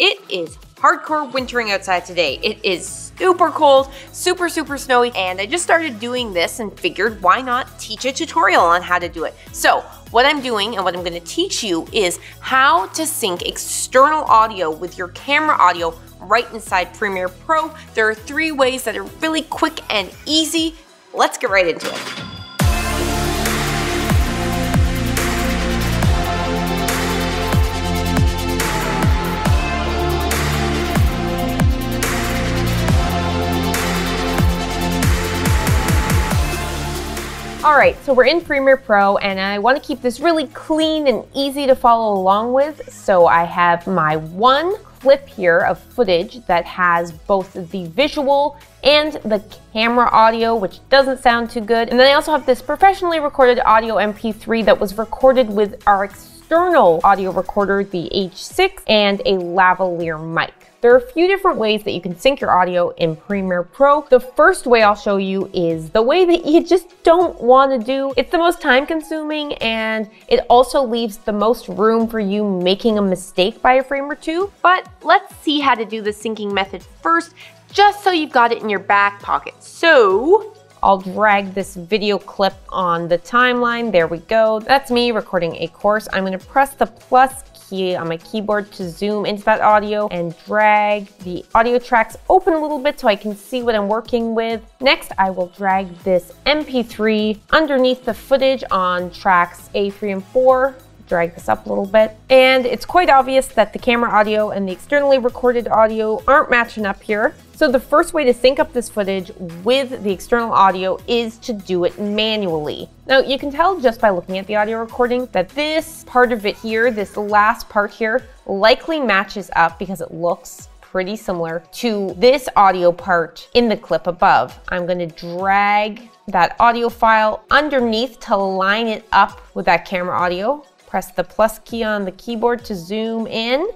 It is hardcore wintering outside today. It is super cold, super snowy, and I just started doing this and figured why not teach a tutorial on how to do it. So what I'm doing and what I'm gonna teach you is how to sync external audio with your camera audio right inside Premiere Pro. There are three ways that are really quick and easy. Let's get right into it. All right, so we're in Premiere Pro and I want to keep this really clean and easy to follow along with. So I have my one clip here of footage that has both the visual and the camera audio, which doesn't sound too good. And then I also have this professionally recorded audio MP3 that was recorded with our external audio recorder, the H6, and a lavalier mic. There are a few different ways that you can sync your audio in Premiere Pro. The first way I'll show you is the way that you just don't want to do. It's the most time consuming and it also leaves the most room for you making a mistake by a frame or two. But let's see how to do the syncing method first, just so you've got it in your back pocket. So I'll drag this video clip on the timeline. There we go. That's me recording a course. I'm going to press the plus key on my keyboard to zoom into that audio and drag the audio tracks open a little bit so I can see what I'm working with. Next, I will drag this MP3 underneath the footage on tracks A3 and 4. Drag this up a little bit. And it's quite obvious that the camera audio and the externally recorded audio aren't matching up here. So the first way to sync up this footage with the external audio is to do it manually. Now you can tell just by looking at the audio recording that this part of it here, this last part here, likely matches up because it looks pretty similar to this audio part in the clip above. I'm gonna drag that audio file underneath to line it up with that camera audio. Press the plus key on the keyboard to zoom in.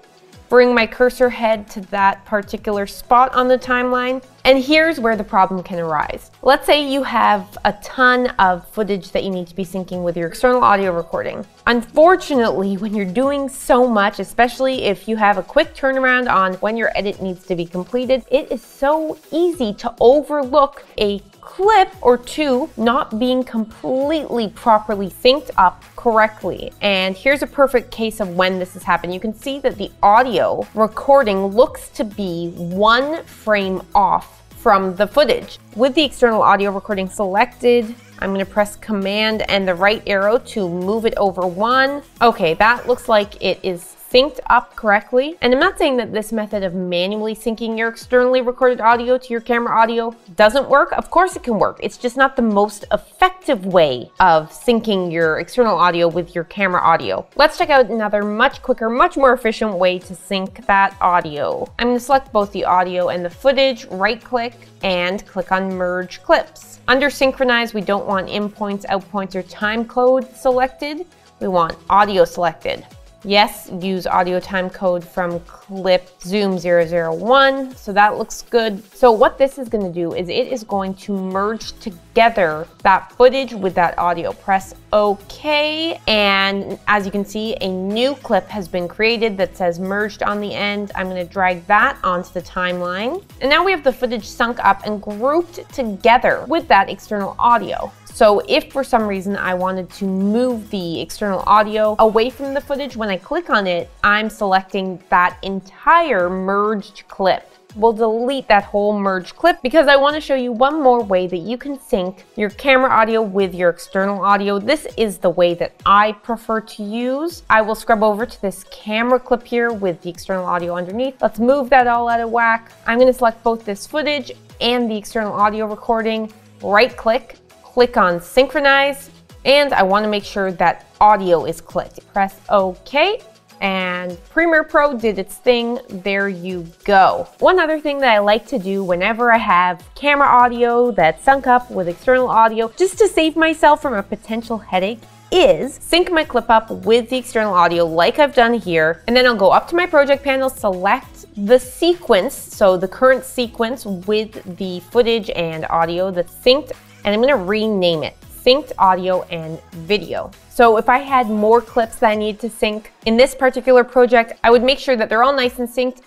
Bring my cursor head to that particular spot on the timeline. And here's where the problem can arise. Let's say you have a ton of footage that you need to be syncing with your external audio recording. Unfortunately, when you're doing so much, especially if you have a quick turnaround on when your edit needs to be completed, it is so easy to overlook a clip or two not being completely properly synced up correctly. And here's a perfect case of when this has happened. You can see that the audio recording looks to be one frame off from the footage. With the external audio recording selected, I'm gonna press Command and the right arrow to move it over one. Okay, that looks like it is synced up correctly. And I'm not saying that this method of manually syncing your externally recorded audio to your camera audio doesn't work. Of course it can work. It's just not the most effective way of syncing your external audio with your camera audio. Let's check out another much quicker, much more efficient way to sync that audio. I'm gonna select both the audio and the footage, right click, and click on Merge Clips. Under Synchronize, we don't want in points, out points, or time code selected. We want audio selected. Yes, use audio time code from clip zoom 001. So that looks good. So what this is going to do is it is going to merge together that footage with that audio. Press OK. And as you can see, a new clip has been created that says merged on the end. I'm going to drag that onto the timeline. And now we have the footage sunk up and grouped together with that external audio. So if for some reason I wanted to move the external audio away from the footage, when I click on it, I'm selecting that entire merged clip. We'll delete that whole merge clip because I want to show you one more way that you can sync your camera audio with your external audio. This is the way that I prefer to use. I will scrub over to this camera clip here with the external audio underneath. Let's move that all out of whack. I'm going to select both this footage and the external audio recording, right click, click on Synchronize, and I want to make sure that audio is clicked. Press OK, and Premiere Pro did its thing. There you go. One other thing that I like to do whenever I have camera audio that's sunk up with external audio, just to save myself from a potential headache, is sync my clip up with the external audio like I've done here, and then I'll go up to my project panel, select the sequence, so the current sequence with the footage and audio that's synced, and I'm gonna rename it synced audio and video. So if I had more clips that I need to sync in this particular project, I would make sure that they're all nice and synced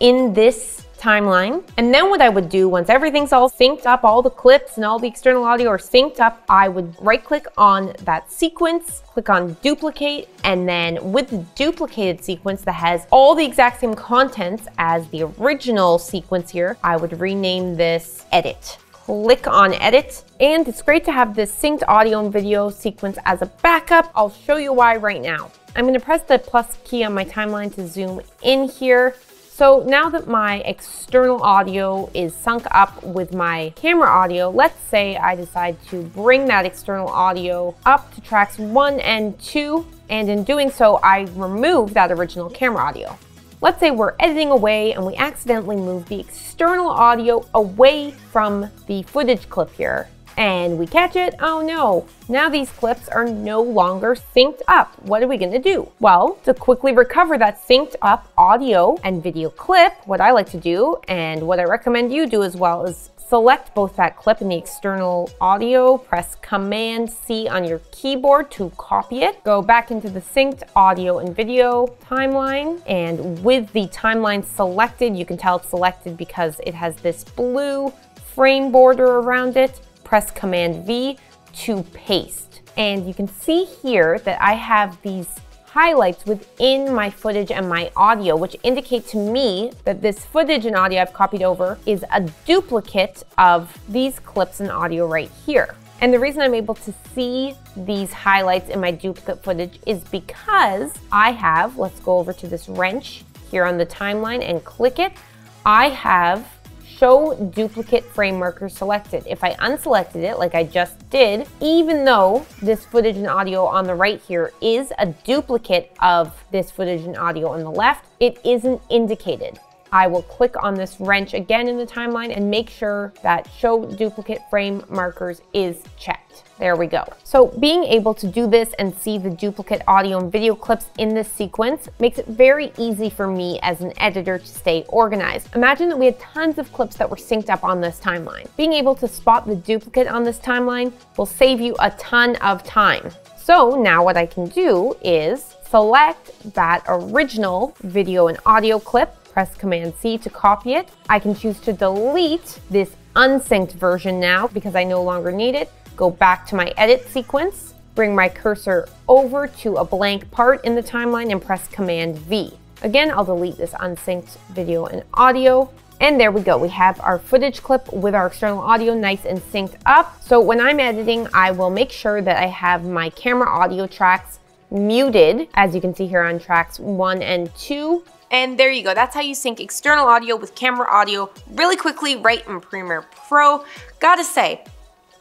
in this timeline. And then what I would do, once everything's all synced up, all the clips and all the external audio are synced up, I would right click on that sequence, click on duplicate, and then with the duplicated sequence that has all the exact same contents as the original sequence here, I would rename this edit. Click on edit. And it's great to have this synced audio and video sequence as a backup. I'll show you why right now. I'm going to press the plus key on my timeline to zoom in here. So now that my external audio is sunk up with my camera audio, let's say I decide to bring that external audio up to tracks 1 and 2, and in doing so, I remove that original camera audio. Let's say we're editing away and we accidentally move the external audio away from the footage clip here. And we catch it, oh no, now these clips are no longer synced up. What are we gonna do? Well, to quickly recover that synced up audio and video clip, what I like to do, and what I recommend you do as well, is select both that clip and the external audio, press Command C on your keyboard to copy it, go back into the synced audio and video timeline, and with the timeline selected, you can tell it's selected because it has this blue frame border around it, press Command V to paste. And you can see here that I have these highlights within my footage and my audio, which indicate to me that this footage and audio I've copied over is a duplicate of these clips and audio right here. And the reason I'm able to see these highlights in my duplicate footage is because I have, let's go over to this wrench here on the timeline and click it. I have Show Duplicate Frame Marker Selected. If I unselected it like I just did, even though this footage and audio on the right here is a duplicate of this footage and audio on the left, it isn't indicated. I will click on this wrench again in the timeline and make sure that Show Duplicate Frame Markers is checked. There we go. So being able to do this and see the duplicate audio and video clips in this sequence makes it very easy for me as an editor to stay organized. Imagine that we had tons of clips that were synced up on this timeline. Being able to spot the duplicate on this timeline will save you a ton of time. So now what I can do is select that original video and audio clip, press Command C to copy it. I can choose to delete this unsynced version now because I no longer need it. Go back to my edit sequence, bring my cursor over to a blank part in the timeline and press Command V. Again, I'll delete this unsynced video and audio. And there we go. We have our footage clip with our external audio nice and synced up. So when I'm editing, I will make sure that I have my camera audio tracks muted, as you can see here on tracks 1 and 2. And there you go. That's how you sync external audio with camera audio really quickly right in Premiere Pro. Gotta say,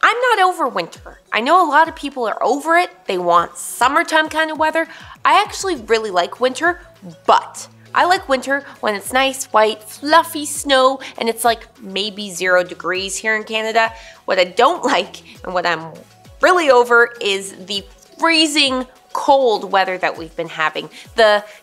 I'm not over winter. I know a lot of people are over it. They want summertime kind of weather. I actually really like winter, but I like winter when it's nice, white, fluffy snow, and it's like maybe 0 degrees here in Canada. What I don't like and what I'm really over is the freezing cold weather that we've been having.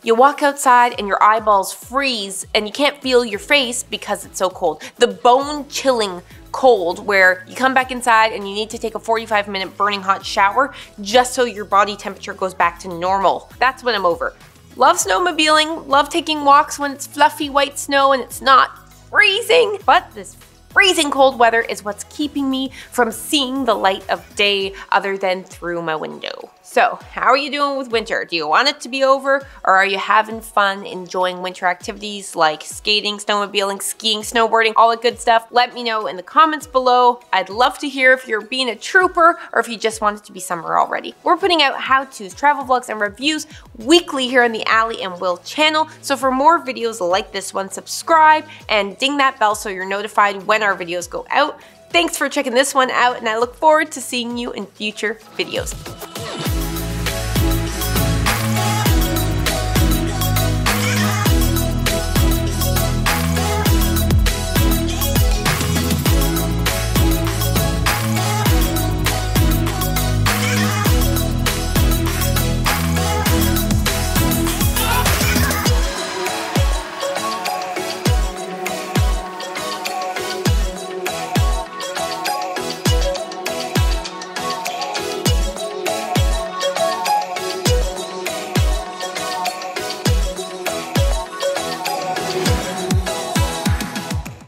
You walk outside and your eyeballs freeze and you can't feel your face because it's so cold. The bone chilling cold where you come back inside and you need to take a 45-minute burning hot shower just so your body temperature goes back to normal. That's what I'm over. Love snowmobiling, love taking walks when it's fluffy white snow and it's not freezing, but this freezing cold weather is what's keeping me from seeing the light of day other than through my window. So how are you doing with winter? Do you want it to be over, or are you having fun enjoying winter activities like skating, snowmobiling, skiing, snowboarding, all that good stuff? Let me know in the comments below. I'd love to hear if you're being a trooper or if you just want it to be summer already. We're putting out how-tos, travel vlogs, and reviews weekly here on the Alli and Will channel. So for more videos like this one, subscribe and ding that bell so you're notified when our videos go out. Thanks for checking this one out, and I look forward to seeing you in future videos.